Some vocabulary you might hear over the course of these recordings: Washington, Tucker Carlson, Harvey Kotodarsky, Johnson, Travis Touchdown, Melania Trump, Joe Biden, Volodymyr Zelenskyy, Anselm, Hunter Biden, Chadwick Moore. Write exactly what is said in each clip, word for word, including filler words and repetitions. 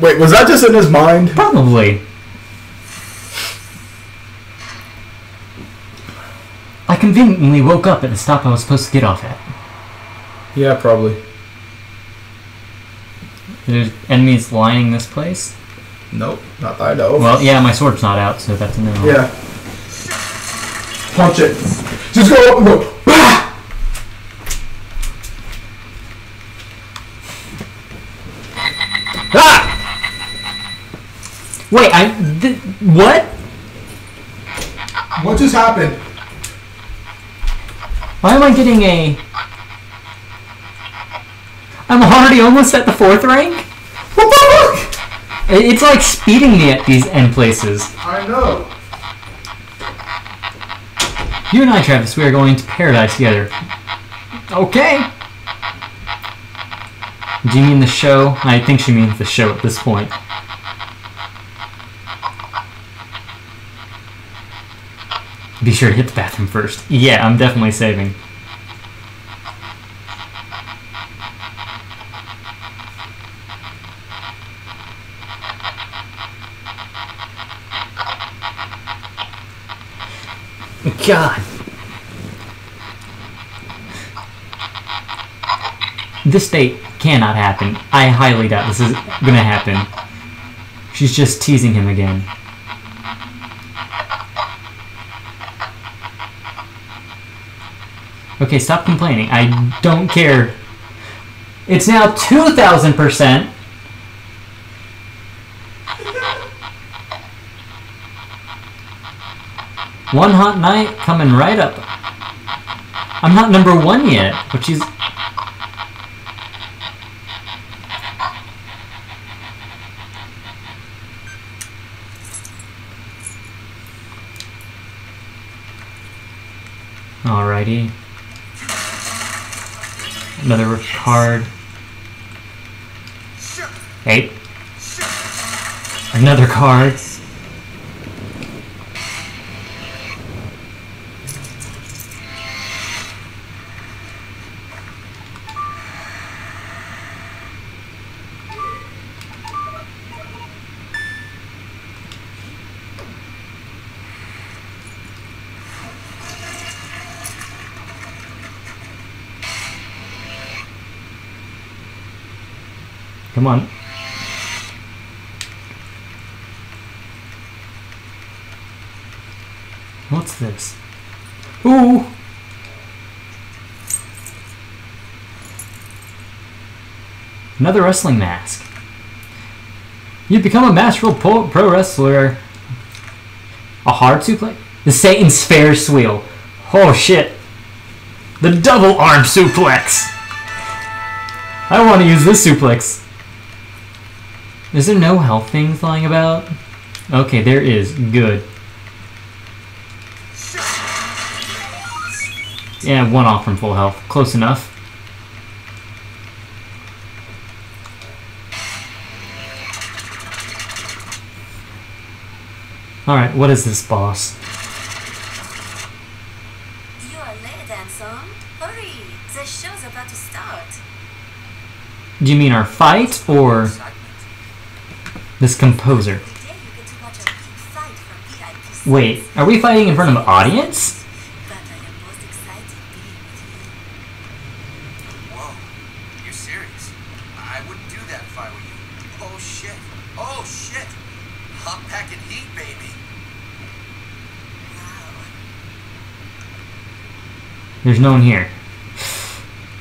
Wait, was that just in his mind? Probably. I conveniently woke up at the stop I was supposed to get off at. Yeah, probably. Are there enemies lining this place? Nope, not that I know. Well, yeah, my sword's not out, so that's a no. Yeah. Punch it. Just go up and go. Wait, I... Th what? What just happened? Why am I getting a... I'm already almost at the fourth rank? What the fuck? It's like speeding me at these end places. I know. You and I, Travis, we are going to paradise together. Okay. Do you mean the show? I think she means the show at this point. Be sure to hit the bathroom first. Yeah, I'm definitely saving. God. This date cannot happen. I highly doubt this is gonna happen. She's just teasing him again. Okay, stop complaining. I don't care. It's now two thousand percent. One hot night coming right up. I'm not number one yet, which is... Alrighty. Another card. Eight. Another card. Come on. What's this? Ooh! Another wrestling mask. You've become a masterful pro wrestler. A hard suplex? The Satan's Ferris wheel. Oh shit. The double arm suplex. I want to use this suplex. Is there no health thing flying about? Okay, there is. Good. Yeah, one off from full health. Close enough. Alright, what is this, boss? You are late, Anselm. Hurry! The show's about to start. Do you mean our fight, or...? This composer. Wait, are we fighting in front of an audience? But I am most excited being with you. Whoa, you're serious? I wouldn't do that if I were you. Oh shit, oh shit. Hot pack and heat, baby. Wow. There's no one here.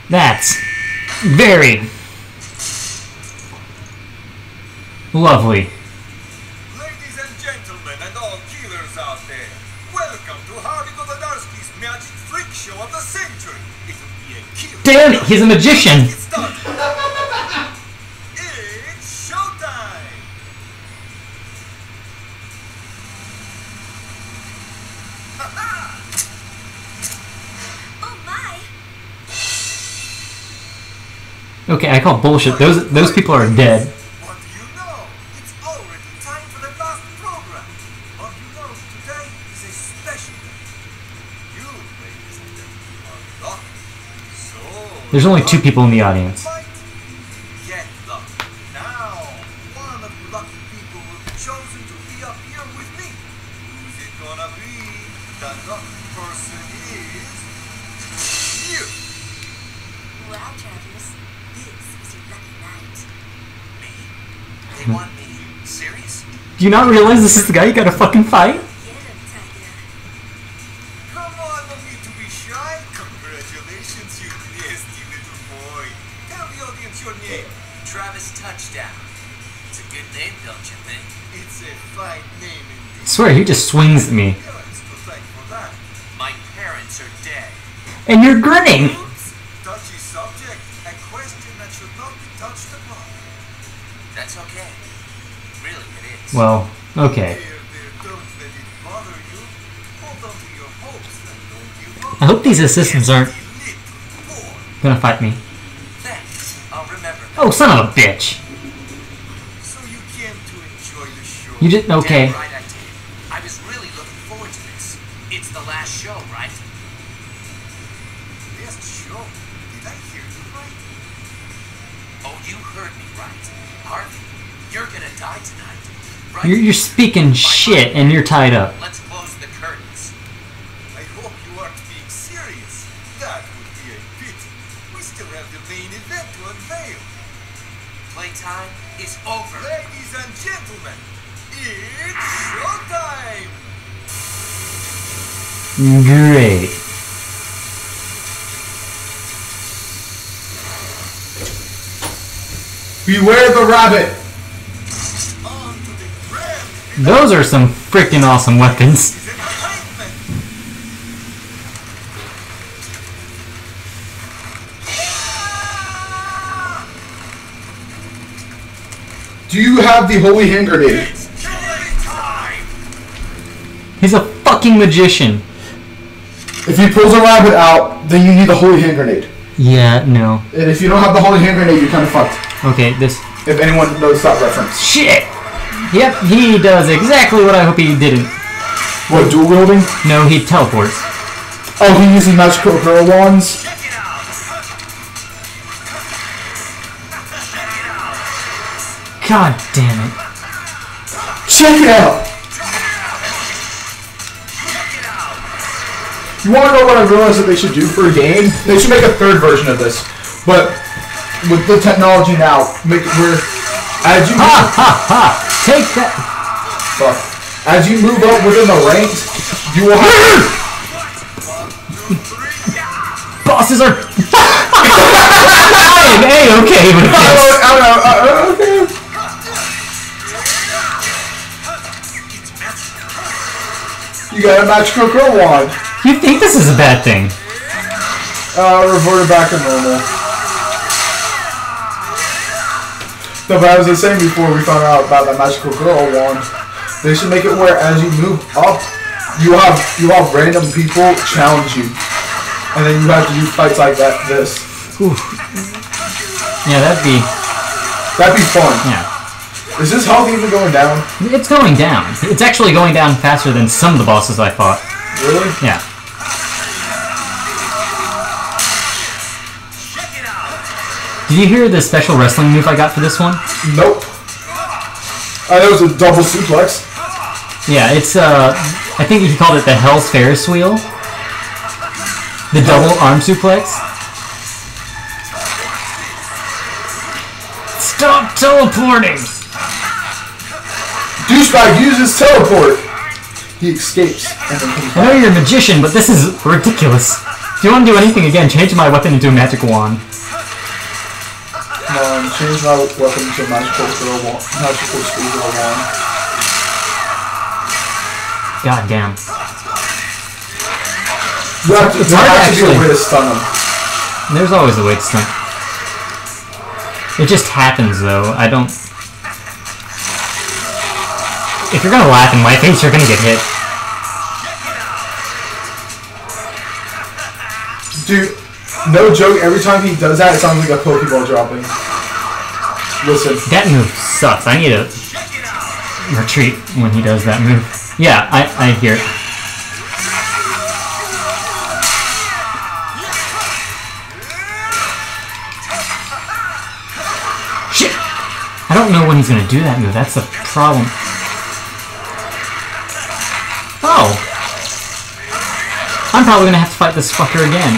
That's very... lovely. Ladies and gentlemen and all killers out there, welcome to Harvey Kotodarsky's magic freak show of the century. It will be a killer. Damn it, he's a magician. It's showtime. Oh my. Okay, I call bullshit. Those those people are dead. There's only two people in the audience. Get lucky now. One of Do you not realize this is the guy you gotta fucking fight? Come on, don't need to be shy. Congratulations, you nasty little boy. Tell the audience your name. Travis Touchdown. It's a good name, don't you think? It's a fine name indeed. I swear, he just swings at me. My parents are dead. And you're grinning! Touchy subject, a question that should not be touched upon. That's okay. Really, it is. Well, okay. I hope these assistants aren't gonna fight me. Thanks. I'll remember. Oh, son of a bitch! So you came to enjoy the show. You didn't, okay. Damn right I did. I was really looking forward to this. It's the last show, right? Last show? Did I hear you right? Oh, you heard me right. Harvey, you're gonna die tonight, right? You're, you're speaking shit and you're tied up. Let's close the curtains. I hope you aren't being serious. That would be a pity. We still have the main event to unveil. Playtime is over. Ladies and gentlemen, it's showtime! Great. Beware the rabbit! Those are some freaking awesome weapons. Do you have the holy hand grenade? He's a fucking magician. If he pulls a rabbit out, then you need the holy hand grenade. Yeah, no. And if you don't have the holy hand grenade, you're kind of fucked. Okay, this... If anyone knows that reference. Shit! Yep, he does exactly what I hope he didn't. What, dual wielding? No, he teleports. Oh, he uses magical girl wands? Check it out. God damn it. Check it out! Check it out. You wanna know what I realized that they should do for a game? They should make a third version of this. But... with the technology now, make it where as you ha move, ha ha take that. Fuck. As you move up within the ranks, you will have bosses are. I am a okay with this. I don't know. I don't know. Okay. You got a magical girl wand. You think this is a bad thing? Uh, reverted back to normal. No, but I was saying before we found out about that magical girl wand, they should make it where as you move up, you have you have random people challenge you, and then you have to do fights like that. This. Ooh. Yeah, that'd be. That'd be fun. Yeah. Is this health even going down? It's going down. It's actually going down faster than some of the bosses I fought. Really? Yeah. Did you hear the special wrestling move I got for this one? Nope. Oh, that was a double suplex. Yeah, it's, uh, I think he called it the Hell's Ferris wheel. The double arm suplex. Stop teleporting! Douchebag uses teleport! He escapes. I know you're a magician, but this is ridiculous. If you want to do anything again, change my weapon into a magic wand. Um, change my weapon to magical scroll wand. Magical scroll wand. Goddamn. You have to, it's hard actually. There's always a way to stun him. There's always a way to stun. It just happens though. I don't. If you're gonna laugh in my face, you're gonna get hit. Dude. No joke, every time he does that, it sounds like a Pokeball dropping. Listen. That move sucks. I need to retreat when he does that move. Yeah, I, I hear it. Shit! I don't know when he's going to do that move. That's the problem. Oh. I'm probably going to have to fight this fucker again.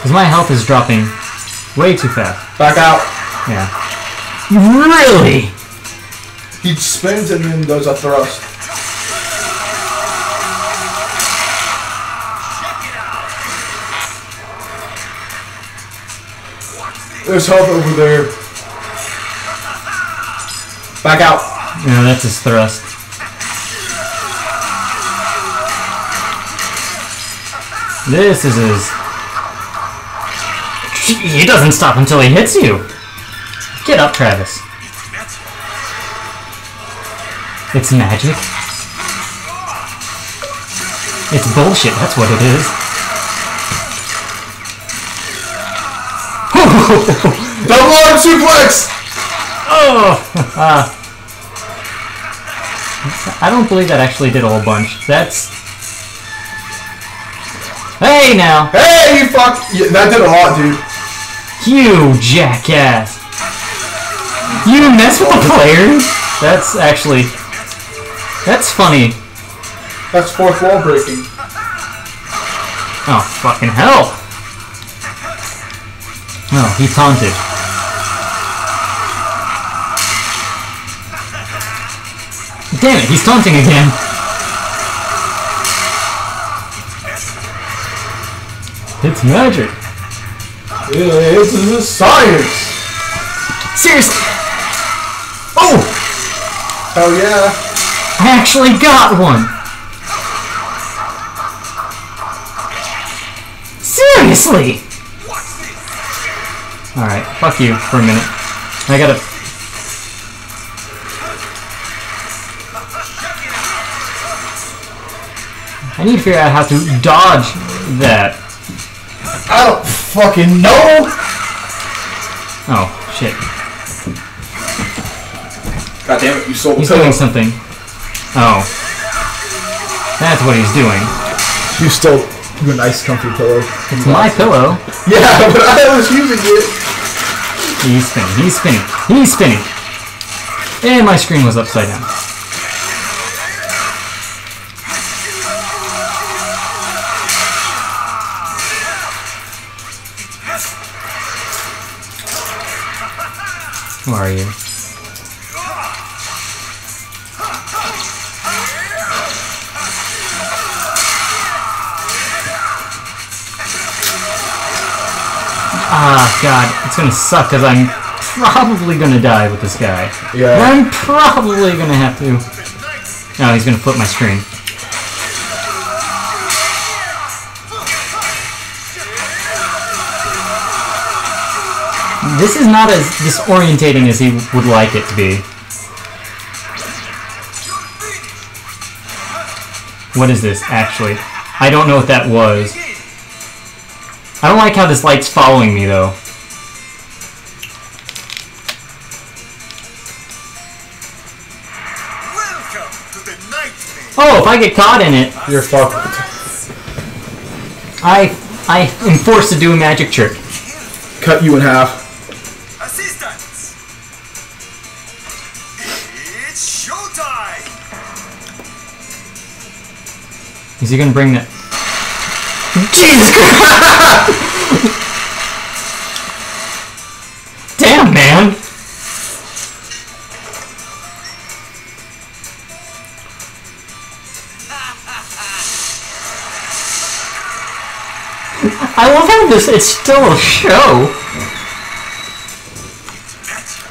Because my health is dropping way too fast. Back out. Yeah. Really? He spins and then does a thrust. There's health over there. Back out. No, that's his thrust. This is his... He doesn't stop until he hits you. Get up, Travis. It's magic. It's bullshit, that's what it is. Double arm suplex! Oh! I don't believe that actually did a whole bunch. That's... Hey, now! Hey, you fuck! Yeah, that did a lot, dude. You jackass! You mess with the players? That's actually... That's funny. That's fourth wall breaking. Oh, fucking hell! Oh, he taunted. Damn it, he's taunting again! It's magic! This is a science! Seriously! Oh! Oh yeah! I actually got one! Seriously! Alright, fuck you for a minute. I gotta... I need to figure out how to dodge that. I don't fucking know! Oh, shit. God damn it, you sold the pillow. He's doing something. Oh. That's what he's doing. You stole a nice comfy pillow. It's my pillow. Yeah, but I was using it. He's spinning, he's spinning, he's spinning. And my screen was upside down. Who are you? Ah, God. It's gonna suck, because I'm probably gonna die with this guy. Yeah. I'm probably gonna have to... No, oh, he's gonna flip my screen. This is not as disorientating as he would like it to be. What is this, actually? I don't know what that was. I don't like how this light's following me, though. Oh, if I get caught in it... You're fucked. I, I am forced to do a magic trick. Cut you in half. Is he gonna bring that? Jesus Christ! Damn, man! I love how this it's still a show.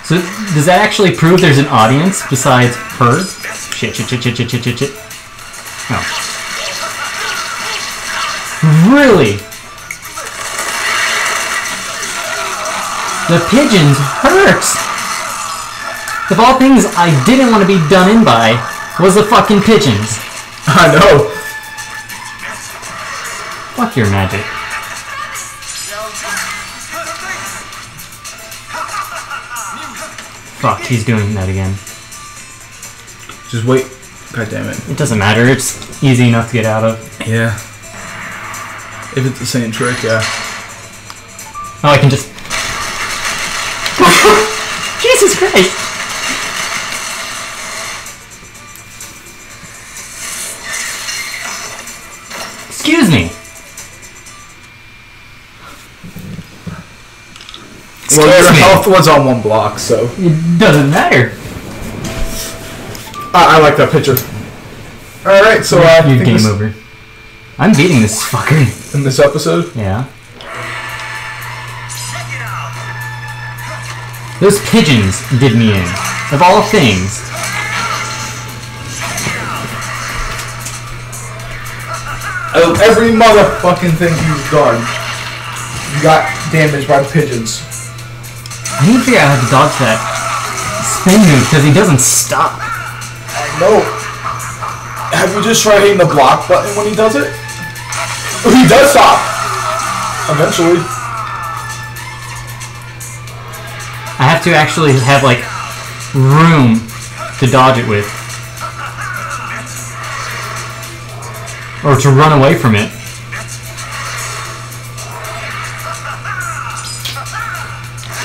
So does that actually prove there's an audience besides her? Shit, shit, shit, shit, shit, shit, shit, shit. No. Really? The pigeons hurts! Of all things I didn't want to be done in by was the fucking pigeons. I know. Fuck your magic. Fuck, he's doing that again. Just wait. God damn it. It doesn't matter, it's easy enough to get out of. Yeah. If it's the same trick, yeah. Oh, I can just... Jesus Christ! Excuse me! Excuse well, your me. Health was on one block, so... It doesn't matter. I, I like that picture. All right, so uh, your game over. I'm beating this fucker in this episode. Yeah. Those pigeons did me in, of all things. Of every motherfucking thing you've done, you got damaged by the pigeons. I need to figure out how to dodge that spin move because he doesn't stop. I know. Have you just tried hitting the block button when he does it? He does stop! Eventually. I have to actually have, like, room to dodge it with. Or to run away from it.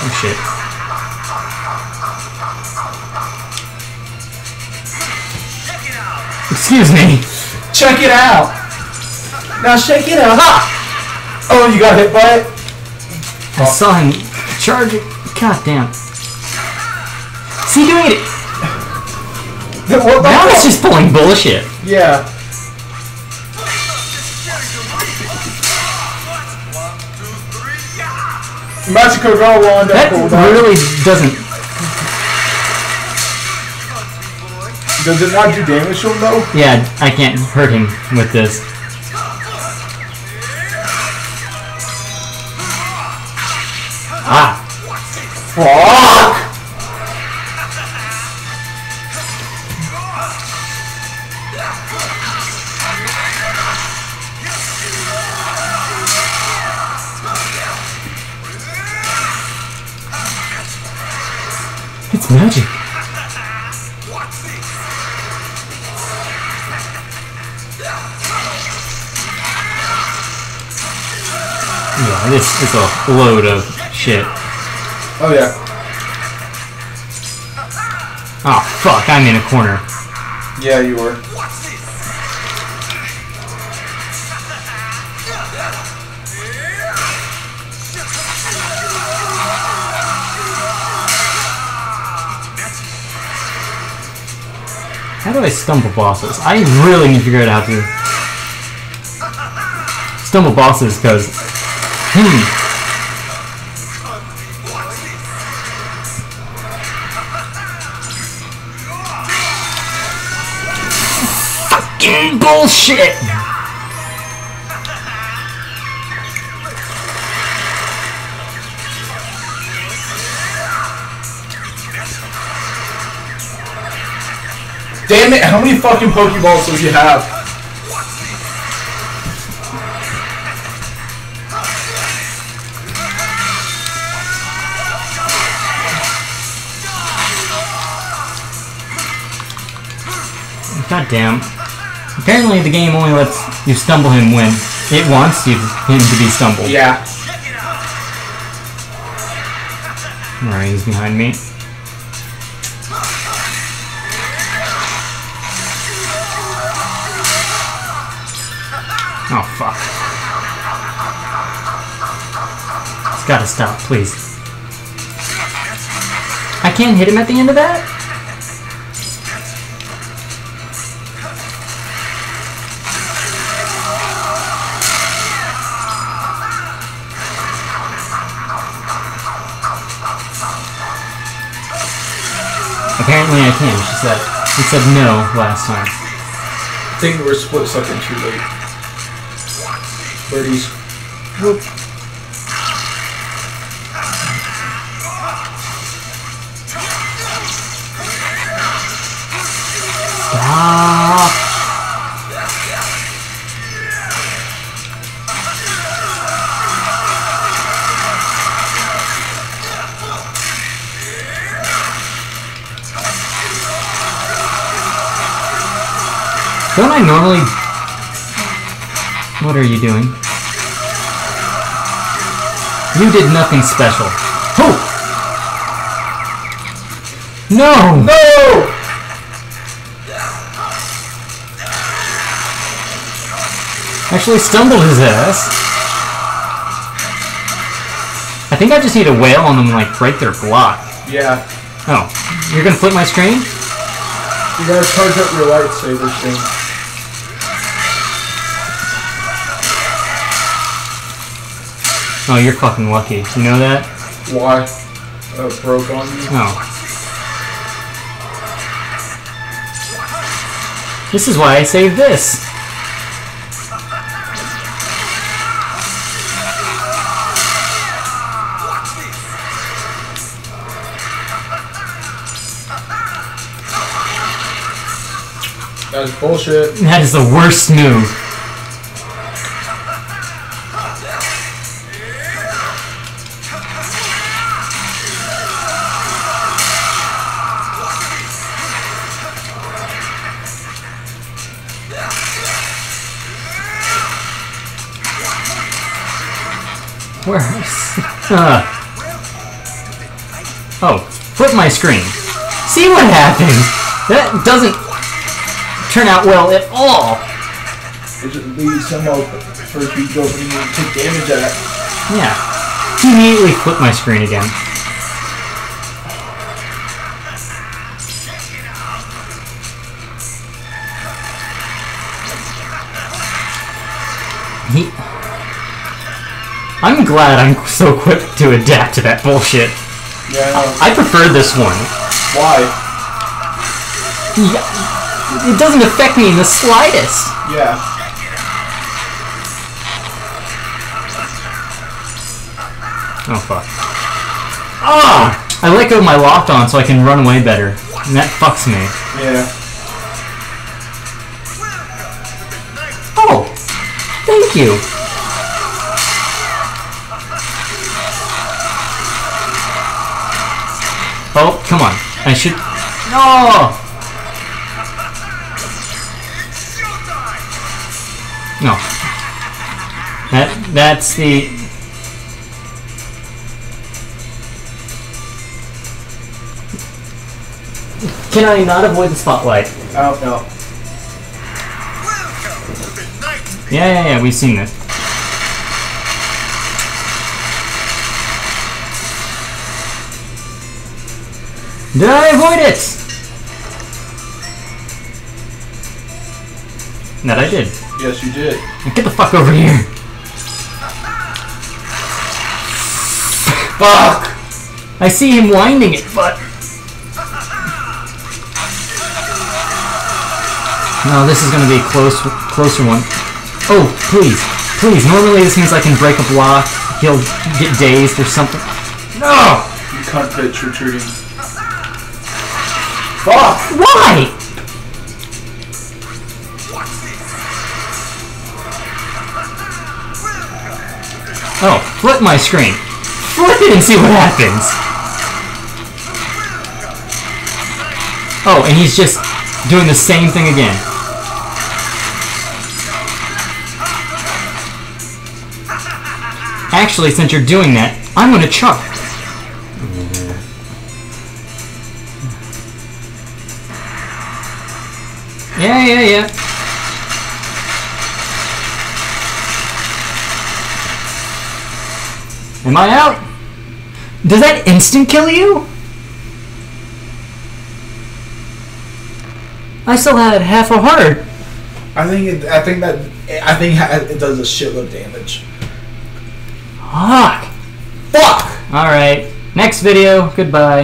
Oh, shit. Excuse me. Check it out. Now shake it out. Ha! Oh, you got hit by it? I oh. saw him charge it. God damn. Is he doing it? What now it's just pulling bullshit. Yeah. Magical girl wand. That really doesn't. Does it not do damage to him though? Yeah, I can't hurt him with this. Ah. Fuck! It's magic. Yeah, this is a load of shit. Oh yeah. Oh fuck, I'm in a corner. Yeah, you were. How do I stumble bosses? I really need to figure it out to stumble bosses because hmm. Bullshit! Damn it, how many fucking Pokeballs do you have? God damn. Apparently the game only lets you stumble him when it wants you him to be stumbled. Yeah. Alright, he's behind me. Oh fuck. It's gotta stop, please. I can't hit him at the end of that? Apparently I can, she said. She said no last time. I think we were split second too late. Birdies. Whoop. Stop. Don't I normally... What are you doing? You did nothing special. Oh! No! No! Actually stumbled his ass. I think I just need to wail on them and like break their block. Yeah. Oh. You're gonna flip my screen? You gotta charge up your lightsaber thing. Oh, you're fucking lucky. You know that? Why? Uh, broke on you? Oh. This is why I saved this. That is bullshit. That is the worst move. Where? uh. Oh, flip my screen. See what happens. That doesn't turn out well at all. It just leaves somehow first you go and take damage at it. Yeah. He immediately flipped my screen again. He... I'm glad I'm so quick to adapt to that bullshit. Yeah. I, I prefer this one. Why? Yeah. It doesn't affect me in the slightest. Yeah. Oh, fuck. Ah! Oh, I let go of my locked on so I can run away better. And that fucks me. Yeah. Oh! Thank you! Oh, come on. I should... No! No. That that's the Can I not avoid the spotlight? Oh no. Yeah, yeah, yeah, we've seen this. Did I avoid it? That I did. Yes, you did. Get the fuck over here. Fuck! I see him winding it, but... No, this is gonna be a close, closer one. Oh, please. Please, normally this means I can break a block. He'll get dazed or something. No! You can't pitch retreating. Fuck! Why?! Oh, flip my screen. Flip it and see what happens. Oh, and he's just doing the same thing again. Actually, since you're doing that, I'm gonna chuck. Yeah, yeah, yeah. Am I out? Does that instant kill you? I still had half a heart. I think it, I think that I think it does a shitload of damage. Fuck. Fuck. All right. Next video. Goodbye.